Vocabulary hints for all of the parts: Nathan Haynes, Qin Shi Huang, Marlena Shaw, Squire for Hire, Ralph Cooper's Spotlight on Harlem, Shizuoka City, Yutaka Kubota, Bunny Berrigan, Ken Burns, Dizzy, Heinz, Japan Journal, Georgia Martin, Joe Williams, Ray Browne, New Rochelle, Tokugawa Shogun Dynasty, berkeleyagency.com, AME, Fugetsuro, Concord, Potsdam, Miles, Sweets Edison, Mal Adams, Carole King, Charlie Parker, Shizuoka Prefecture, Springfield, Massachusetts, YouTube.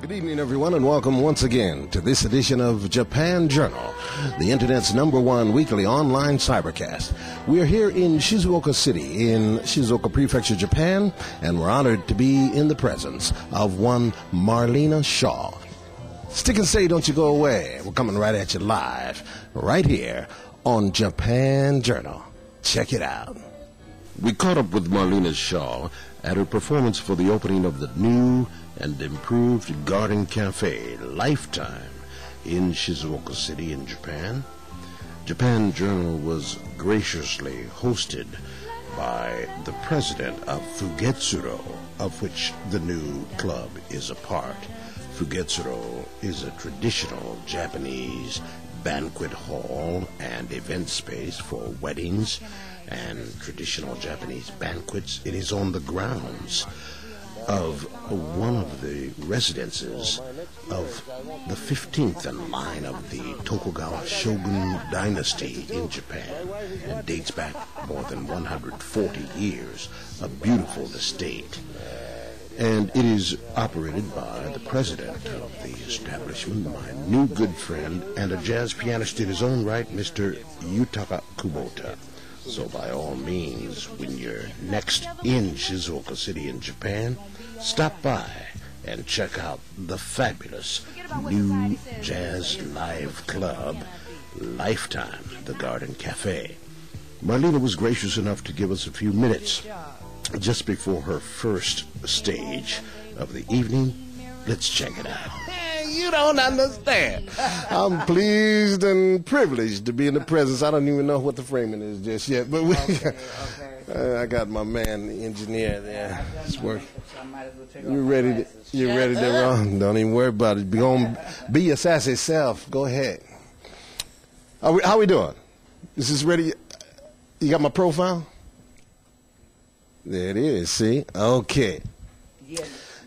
Good evening, everyone, and welcome once again to this edition of Japan Journal, the Internet's #1 weekly online cybercast. We're here in Shizuoka City in Shizuoka Prefecture, Japan, and we're honored to be in the presence of one Marlena Shaw. Stick and stay, don't you go away. We're coming right at you live, right here on Japan Journal. Check it out. We caught up with Marlena Shaw at her performance for the opening of the new and improved Garden Cafe, Lifetime, in Shizuoka City in Japan. Japan Journal was graciously hosted by the president of Fugetsuro, of which the new club is a part. Fugetsuro is a traditional Japanese banquet hall and event space for weddings and traditional Japanese banquets. It is on the grounds of one of the residences of the 15th in line of the Tokugawa Shogun Dynasty in Japan. It dates back more than 140 years, a beautiful estate. And it is operated by the president of the establishment, my new good friend, and a jazz pianist in his own right, Mr. Yutaka Kubota. So by all means, when you're next in Shizuoka City in Japan, stop by and check out the fabulous new jazz live club, Lifetime, the Garden Cafe. Marlena was gracious enough to give us a few minutes just before her first stage of the evening. Let's check it out. You don't understand. I'm pleased and privileged to be in the presence. I don't even know what the framing is just yet, but we, I got my man, the engineer there. It's working. You're ready to run. Don't even worry about it. Be your sassy self. Go ahead. How we doing? Is this ready? You got my profile? There it is. See? Okay. Yeah.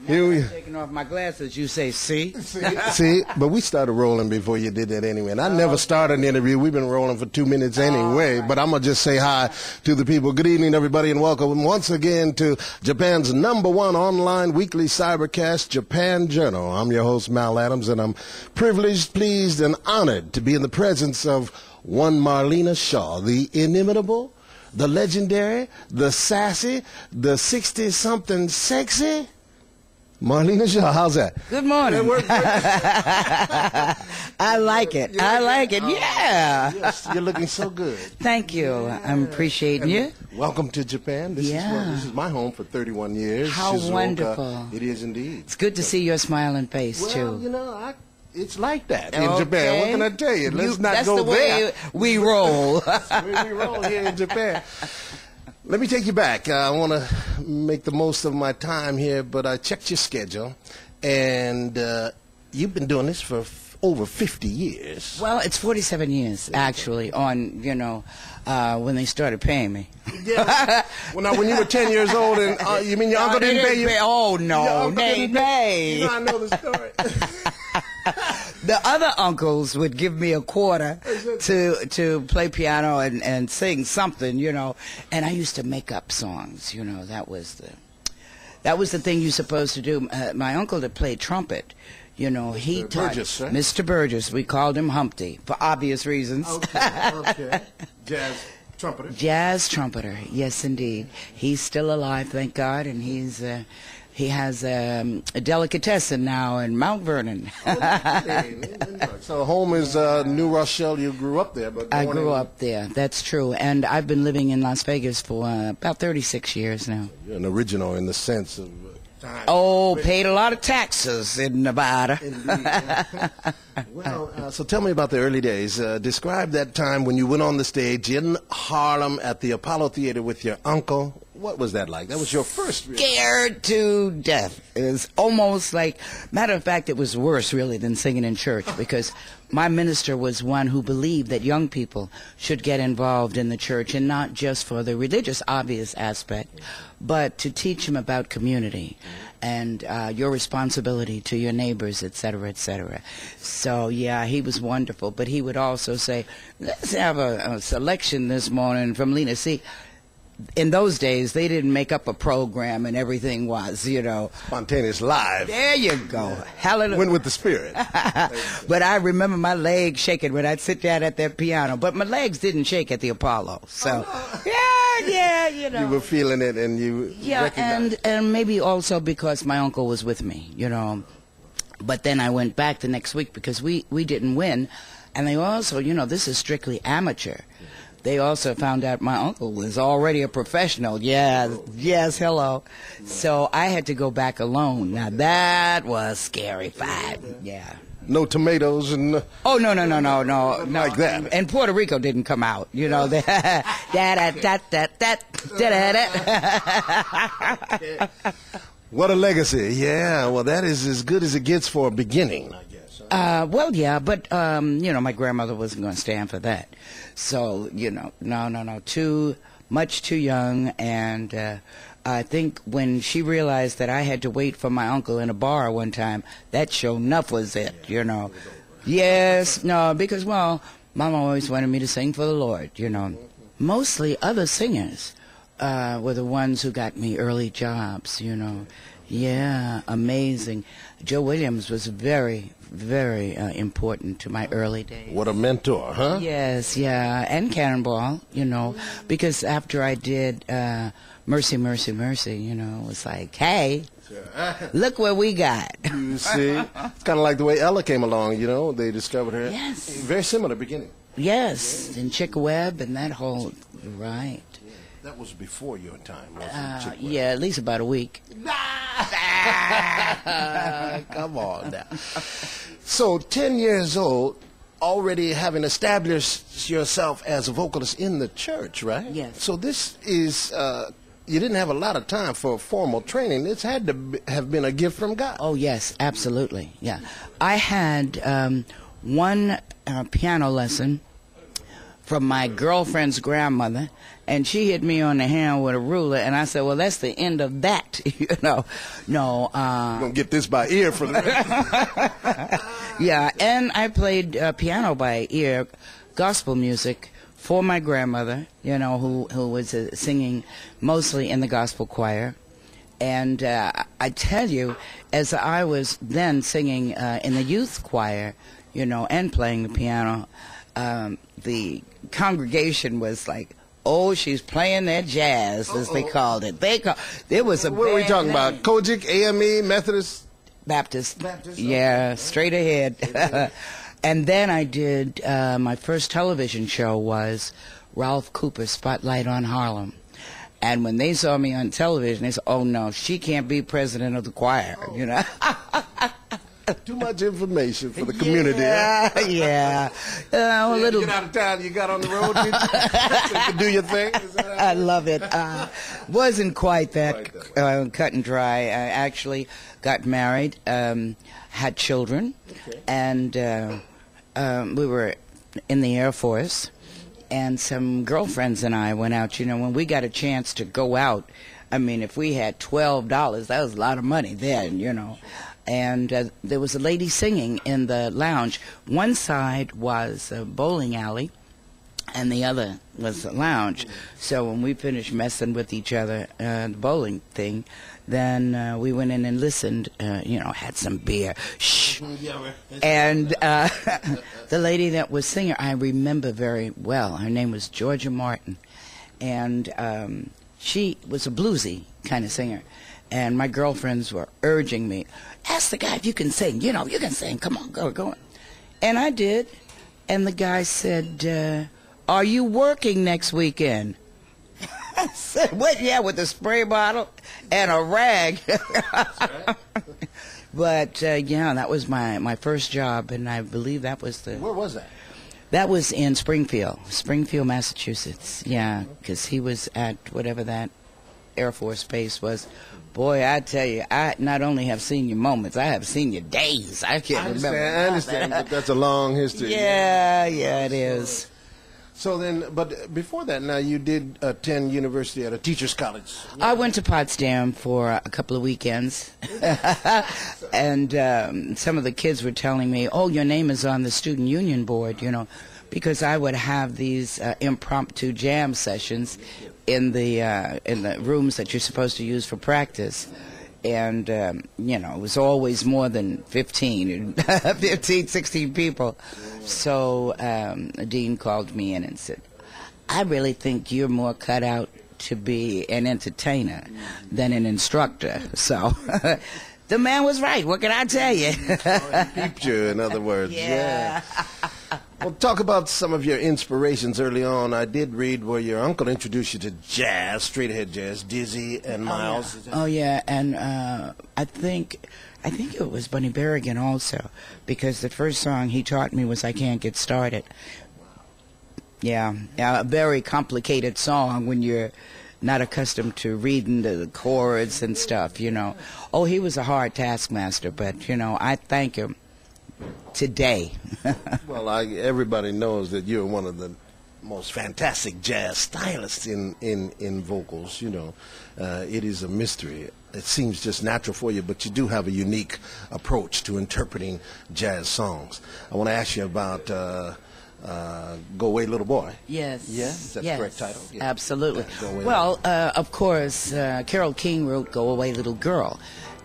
Here we are. Taking off my glasses, you say, see? See, but we started rolling before you did that anyway. And I never start an interview. We've been rolling for 2 minutes anyway. Right. But I'm going to just say hi to the people. Good evening, everybody, and welcome once again to Japan's #1 online weekly cybercast, Japan Journal. I'm your host, Mal Adams, and I'm privileged, pleased, and honored to be in the presence of one Marlena Shaw, the inimitable, the legendary, the sassy, the 60-something sexy Marlena Shaw. How's that? Good morning. I like it. I like it. Yeah. Yes, you're looking so good. Thank you. Yeah. I'm appreciating you. Welcome to Japan. This is my home for 31 years. How Shizuoka. Wonderful. It is indeed. It's good to see your smiling face, too. Well, you know, it's like that in Japan. What can I tell you? That's the way we roll. That's the way we roll here in Japan. Let me take you back. I want to make the most of my time here, but I checked your schedule, and you've been doing this for over 50 years. Well, it's 47 years, actually, on, you know, when they started paying me. Yeah. Well, now, when you were 10 years old, and you mean your uncle didn't pay you? Oh, no, they. You know, I know the story. The other uncles would give me a quarter to play piano and sing something, you know. And I used to make up songs, you know. That was the thing you're supposed to do. My uncle that played trumpet, you know, he taught Burgess, right? Mr. Burgess. We called him Humpty for obvious reasons. Okay. Jazz trumpeter. Jazz trumpeter. Yes, indeed. He's still alive, thank God, and he's. He has a delicatessen now in Mount Vernon. So home is New Rochelle. You grew up there. But I grew up there. That's true. And I've been living in Las Vegas for about 36 years now. You're an original in the sense of time. Oh, paid a lot of taxes in Nevada. Indeed. Well, so tell me about the early days. Describe that time when you went on the stage in Harlem at the Apollo Theater with your uncle. What was that like? That was your first real. Scared to death. It was almost like, matter of fact, it was worse, really, than singing in church because my minister was one who believed that young people should get involved in the church and not just for the religious, obvious aspect, but to teach them about community and your responsibility to your neighbors, et cetera, et cetera. So, yeah, he was wonderful. But he would also say, let's have a selection this morning from Lena C., in those days, they didn't make up a program and everything was, you know. Spontaneous live. There you go. Yeah. Hallelujah. Went with the spirit. But I remember my legs shaking when I'd sit down at that piano. But my legs didn't shake at the Apollo. So, yeah, you know. You were feeling it and you recognized it. And maybe also because my uncle was with me, you know. But then I went back the next week because we didn't win. And they also, you know, this is strictly amateur. They also found out my uncle was already a professional. Yeah, yes, hello. So I had to go back alone. Now that was scarified. Yeah. No tomatoes and. Oh no. Like that. And Puerto Rico didn't come out. You know that. What a legacy. Yeah. Well, that is as good as it gets for a beginning. Well, yeah, but, you know, my grandmother wasn't going to stand for that. So, you know, no, too young. And I think when she realized that I had to wait for my uncle in a bar one time, that sure enough was it, you know. Yes, no, because, well, Mama always wanted me to sing for the Lord, you know. Mostly other singers were the ones who got me early jobs, you know. Yeah, amazing. Joe Williams was very, very important to my early days. What a mentor, huh? Yes, yeah, and Cannonball, you know, because after I did Mercy, Mercy, Mercy, you know, it was like, hey, look what we got. You see, it's kind of like the way Ella came along, you know, they discovered her. Yes. Very similar beginning. Yes, and Chick Webb and that whole, right. That was before your time, wasn't it? Yeah, at least about a week. Come on now. So 10 years old, already having established yourself as a vocalist in the church, right? Yes. So this is, you didn't have a lot of time for formal training. This had to have been a gift from God. Oh, yes, absolutely, yeah. I had one piano lesson from my girlfriend's grandmother, and she hit me on the hand with a ruler, and I said, well, that's the end of that, you know. No, you're going to get this by ear for the rest. Yeah, and I played piano by ear, gospel music, for my grandmother, you know, who was singing mostly in the gospel choir. And I tell you, as I was then singing in the youth choir, you know, and playing the piano, the congregation was like, oh, she's playing that jazz, as they called it. There was a what are we talking about? Kojic, AME, Methodist? Baptist. Yeah, straight ahead. And then I did, my first television show was Ralph Cooper's Spotlight on Harlem. And when they saw me on television, they said, oh, no, she can't be president of the choir, you know. Too much information for the community. Yeah. A little. You get out of town, you got on the road, so you could do your thing. I love it. Wasn't quite that cut and dry. I actually got married, had children, and we were in the Air Force, and some girlfriends and I went out. You know, when we got a chance to go out, I mean, if we had $12, that was a lot of money then, you know. And there was a lady singing in the lounge. One side was a bowling alley, and the other was a lounge. So when we finished messing with each other, the bowling thing, then we went in and listened, you know, had some beer. Shh. And the lady that was singer, I remember very well. Her name was Georgia Martin. And she was a bluesy kind of singer. And my girlfriends were urging me, ask the guy if you can sing. You know, you can sing. Come on, go. And I did. And the guy said, are you working next weekend? I said, what? Yeah, with a spray bottle and a rag. But, yeah, that was my first job, and I believe that was the... Where was that? That was in Springfield, Massachusetts. Yeah, because he was at whatever that Air Force Base was. Boy, I tell you, I not only have seen your moments, I have seen your days. I can't remember. I understand, but that's a long history. Yeah, it is. So then, but before that, now you did attend university at a teacher's college. Yeah. I went to Potsdam for a couple of weekends, and some of the kids were telling me, oh, your name is on the student union board, you know, because I would have these impromptu jam sessions in the rooms that you're supposed to use for practice. And, you know, it was always more than 16 people. So the dean called me in and said, I really think you're more cut out to be an entertainer than an instructor. So the man was right. What can I tell you? Picture, in other words. Yeah. Yeah. Well, talk about some of your inspirations early on. I did read where your uncle introduced you to jazz, straight-ahead jazz, Dizzy and Miles. Oh, yeah, and I think it was Bunny Berrigan also, because the first song he taught me was I Can't Get Started. Yeah, a very complicated song when you're not accustomed to reading the chords and stuff, you know. Oh, he was a hard taskmaster, but, you know, I thank him today. Well, everybody knows that you're one of the most fantastic jazz stylists in vocals, you know. It is a mystery. It seems just natural for you, but you do have a unique approach to interpreting jazz songs. I want to ask you about Go Away Little Boy. Yes. Yes, that's the correct title. Yeah. Absolutely. Well, of course, Carole King wrote Go Away Little Girl.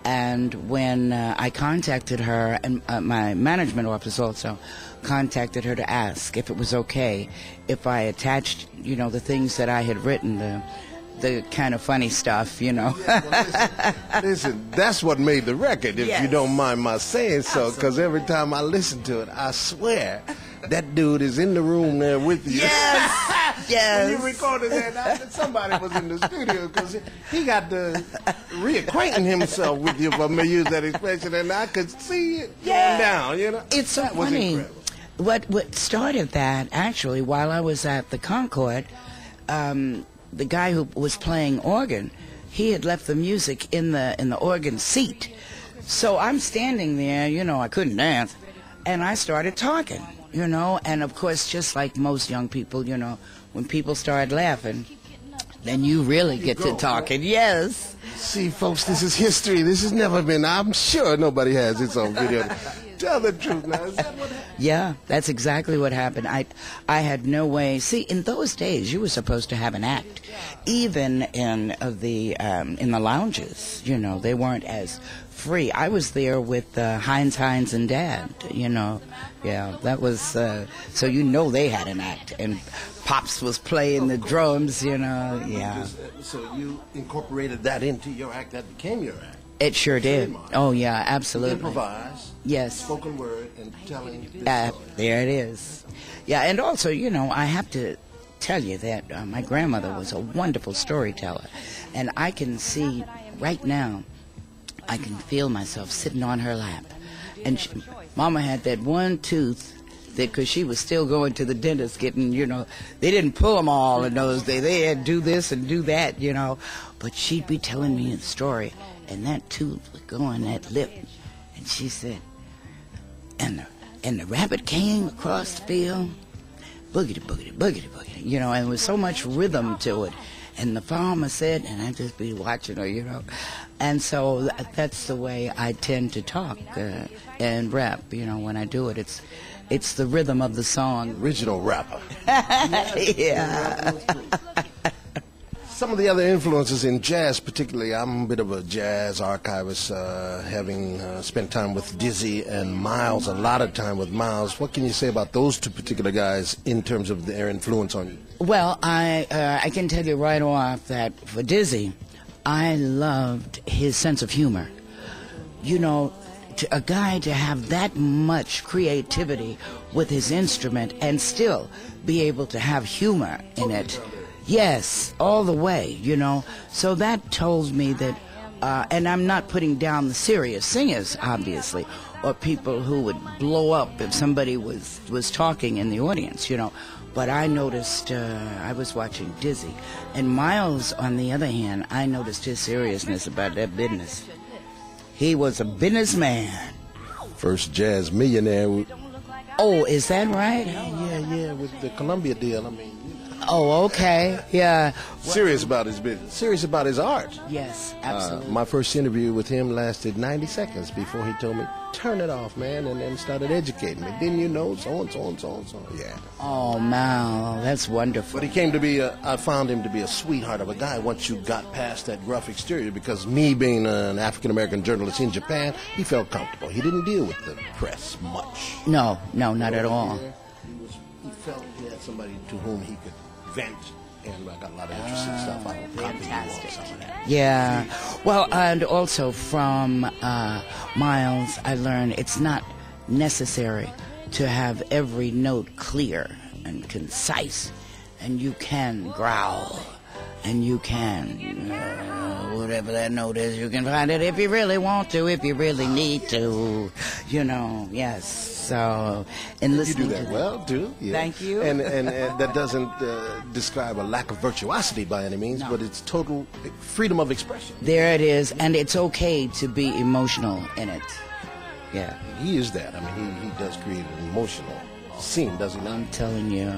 And when I contacted her, and my management office also contacted her to ask if it was okay if I attached, you know, the things that I had written, the kind of funny stuff, you know. Yeah, well, listen, that's what made the record, if you don't mind my saying so, because every time I listen to it, I swear that dude is in the room there with you. Yes, yes. When you recorded that, somebody was in the studio, because he got to reacquainting himself with you, if I may use that expression, and I could see it going down, you know. It's so funny. Was what started that, actually, while I was at the Concord, the guy who was playing organ, he had left the music in the organ seat. So I'm standing there, you know, I couldn't dance, and I started talking, you know, and of course, just like most young people, you know, when people start laughing, then you really get to talking. Yes. See, folks, this is history. This has never been. I'm sure nobody has its own video. Tell the truth now. Is that what happened? Yeah, that's exactly what happened. I had no way. See, in those days, you were supposed to have an act, even in the lounges. You know, they weren't as free. I was there with Heinz and Dad. You know, yeah, that was so you know they had an act, and Pops was playing the drums. You know, yeah. So you incorporated that into your act. That became your act. It sure did. Oh, yeah, absolutely. Improvise, yes. Spoken word, and telling this story. There it is. Yeah, and also, you know, I have to tell you that my grandmother was a wonderful storyteller. And I can see right now, I can feel myself sitting on her lap. And she, Mama had that one tooth, because she was still going to the dentist getting, you know, they didn't pull them all in those days. They had to do this and do that, you know. But she'd be telling me the story, and that tooth would go on that lip. And she said, and the rabbit came across the field, boogity, boogity, boogity, boogity, you know, and there was so much rhythm to it. And the farmer said, and I'd just be watching her, you know. And so that's the way I tend to talk and rap, you know, when I do it. It's the rhythm of the song. Original rapper. Yeah. Some of the other influences in jazz, particularly, I'm a bit of a jazz archivist, having spent time with Dizzy and Miles, a lot of time with Miles. What can you say about those two particular guys in terms of their influence on you? Well, I can tell you right off that for Dizzy, I loved his sense of humor. You know, a guy to have that much creativity with his instrument and still be able to have humor in it. Yes, all the way, you know. So that told me that, and I'm not putting down the serious singers, obviously, or people who would blow up if somebody was talking in the audience, you know. But I noticed, I was watching Dizzy. And Miles, on the other hand, I noticed his seriousness about that business. He was a businessman. First jazz millionaire Oh, is that right? Yeah, with the Columbia deal, I mean. Oh, okay. Yeah. Serious about his business. Serious about his art. Yes, absolutely. My first interview with him lasted 90 seconds before he told me, turn it off, man, and then started educating me. Didn't you know so and so and so and so? Yeah. Oh, Mal, that's wonderful. But he came to be a, I found him to be a sweetheart of a guy once you got past that rough exterior, because me being an African-American journalist in Japan, he felt comfortable. He didn't deal with the press much. No, no, not at all. He felt he had somebody to whom he could vent, and I got a lot of interesting stuff. I don't copy you on some of that. Yeah. Well, and also from Miles, I learned it's not necessary to have every note clear and concise, and you can growl, and you can, whatever that note is, you can find it if you really want to, if you really need to, you know, yes. So, and listening, you do that well, too. Yeah. Thank you. And that doesn't describe a lack of virtuosity by any means, no. But it's total freedom of expression. There it is, and it's okay to be emotional in it. Yeah. He is that. I mean, he does create an emotional scene, does he not? I'm telling you,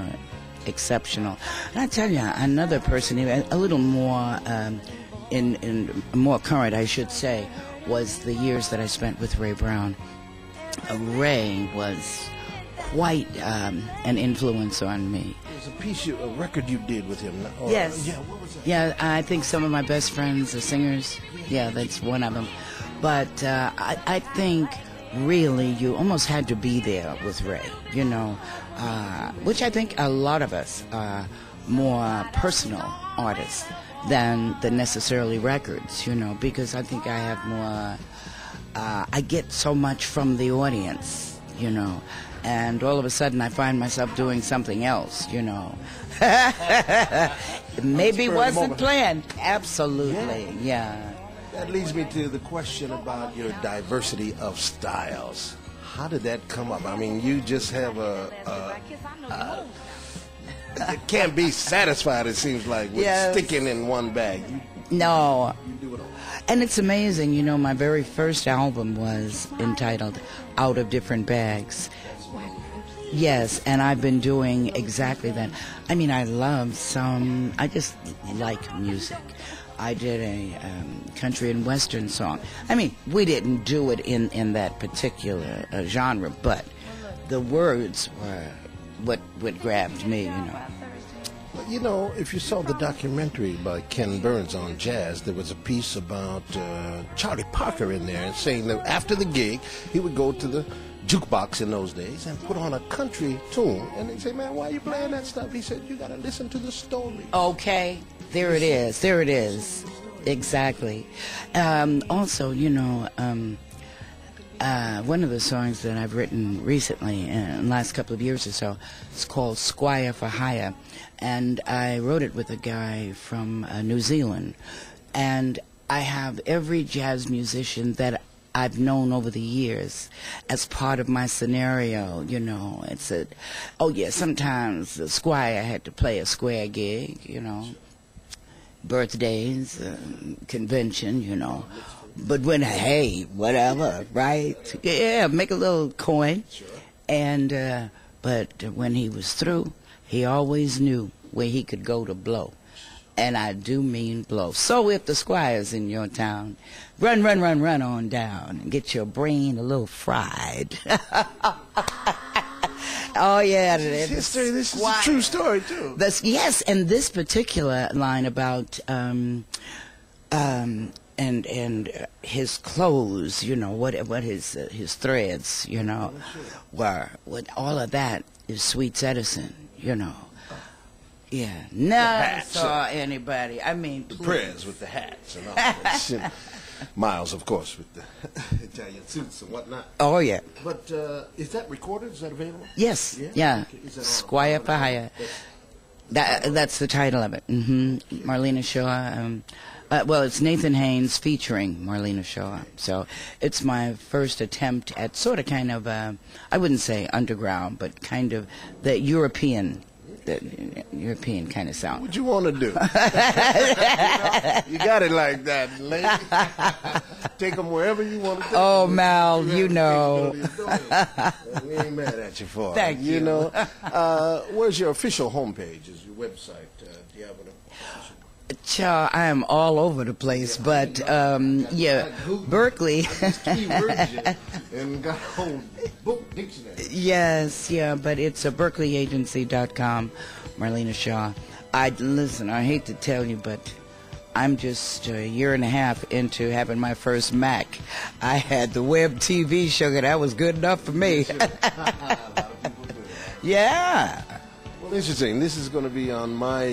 exceptional. And I tell you, another person, a little more, more current, I should say, was the years that I spent with Ray Browne. Ray was quite an influence on me. There's a piece, a record you did with him. Yes. Yeah, what was that? Yeah, I think some of my best friends are singers. Yeah, that's one of them. But I think really you almost had to be there with Ray, you know, which I think a lot of us are more personal artists than the necessarily records, you know, because I think I have more... I get so much from the audience, you know, and all of a sudden I find myself doing something else, you know. Maybe wasn't planned. Absolutely, yeah. That leads me to the question about your diversity of styles. How did that come up? I mean, you just have a you can't be satisfied, it seems like, with sticking in one bag. No. And it's amazing, you know, my very first album was entitled Out of Different Bags. Yes, and I've been doing exactly that. I mean, I just like music. I did a country and western song. I mean, we didn't do it in that particular genre, but the words were what grabbed me, you know. You know, if you saw the documentary by Ken Burns on jazz, there was a piece about Charlie Parker in there, and saying that after the gig, he would go to the jukebox in those days and put on a country tune, and they'd say, man, why are you playing that stuff? He said, you got to listen to the story. Okay, there it is, there it is. Exactly. Also, you know, one of the songs that I've written recently, in the last couple of years or so, it's called Squire for Hire, and I wrote it with a guy from New Zealand. And I have every jazz musician that I've known over the years as part of my scenario, you know. It's sometimes the squire had to play a square gig, you know, birthdays, convention, you know. But when, hey, whatever, right? Yeah, make a little coin. Sure. And, but when he was through, he always knew where he could go to blow. And I do mean blow. So if the squire's in your town, run on down and get your brain a little fried. Oh, yeah. This is history. This is a true story, too. Yes, and this particular line about... And his clothes, you know, what his threads, you know, were. What all of that is Sweets Edison, you know. Yeah, never saw anybody. I mean, the prayers with the hats and all that. Miles, of course, with the Italian suits and whatnot. Oh, yeah. But is that recorded? Is that available? Yes. Yeah. Okay. Squire for Hire. That's the title of it. Mm-hmm. Marlena Shaw. Well, it's Nathan Haynes featuring Marlena Shaw. So it's my first attempt at sort of kind of, I wouldn't say underground, but kind of the European that European kind of sound. What you want to do? You know, you got it like that, lady. Take them wherever you want to take them. Oh, Mal, you know. We ain't mad at you for it. Thank you. You know, where's your official homepage? Is your website? Do you have an official? Child, I am all over the place, yeah, but Berkeley. And got a whole book dictionary. Yes, yeah, but it's a berkeleyagency.com. Marlena Shaw. I hate to tell you, but I'm just a year and a half into having my first Mac. I had the web TV show, and that was good enough for me. Yeah. Interesting. This is going to be on my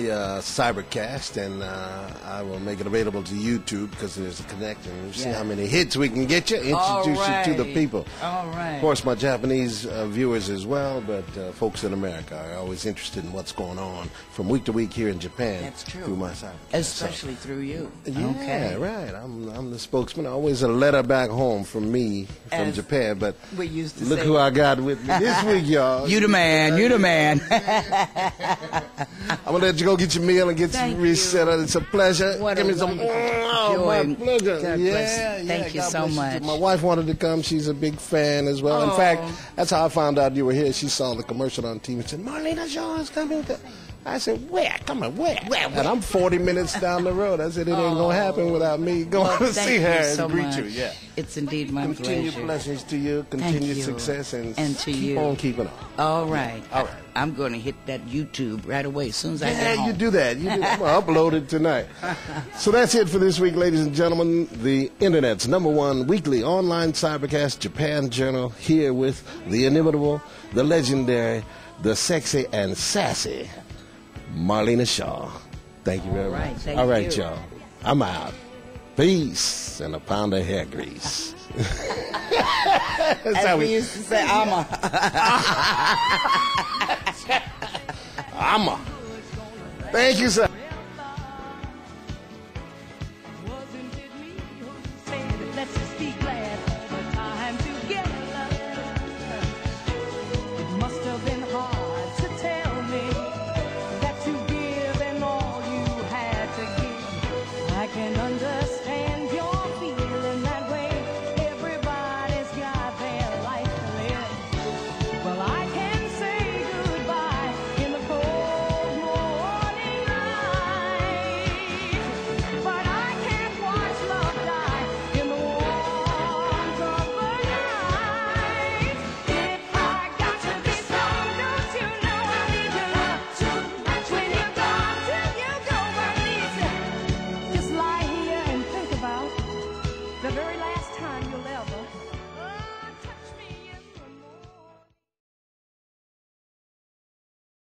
cybercast, and I will make it available to YouTube because there's a connect, and we'll see how many hits we can get you, introduce you to the people. All right. Of course, my Japanese viewers as well, but folks in America are always interested in what's going on from week to week here in Japan. That's true. Through my cybercast. Especially through you. Yeah, okay. Right. I'm the spokesman. Always a letter back home from me, from Japan, but we used to look who I got with me this week, y'all. You the man. You the man. I'm going to let you go get your meal and get you reset. It's a pleasure. Give me some. Oh, my pleasure. God bless. Thank you so much. My wife wanted to come. She's a big fan as well. Oh. In fact, that's how I found out you were here. She saw the commercial on TV and said, Marlena Shaw is coming. I said, where? Come on, where? And I'm 40 minutes down the road. I said, it ain't going to happen without me going to see her and greet you. Yeah. It's indeed my pleasure. Continued blessings to you. Continued success. And to you. Keep on keeping on. All right. All right. I'm going to hit that YouTube right away as soon as I get home. Yeah, you do that. I'm going to upload it tonight. So that's it for this week, ladies and gentlemen. The Internet's #1 weekly online cybercast, Japan Journal, here with the inimitable, the legendary, the sexy and sassy Marlena Shaw. Thank you very much. All right, y'all. I'm out. Peace and a pound of hair grease. That's how we used to say, I'm a. Thank you, sir.